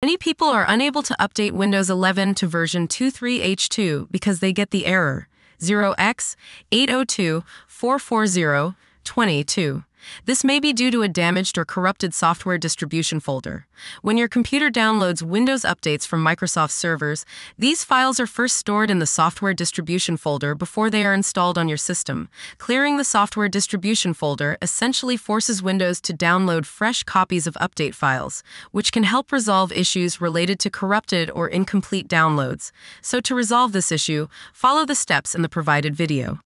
Many people are unable to update Windows 11 to version 23H2 because they get the error 0x80244022. This may be due to a damaged or corrupted software distribution folder. When your computer downloads Windows updates from Microsoft servers, these files are first stored in the software distribution folder before they are installed on your system. Clearing the software distribution folder essentially forces Windows to download fresh copies of update files, which can help resolve issues related to corrupted or incomplete downloads. So to resolve this issue, follow the steps in the provided video.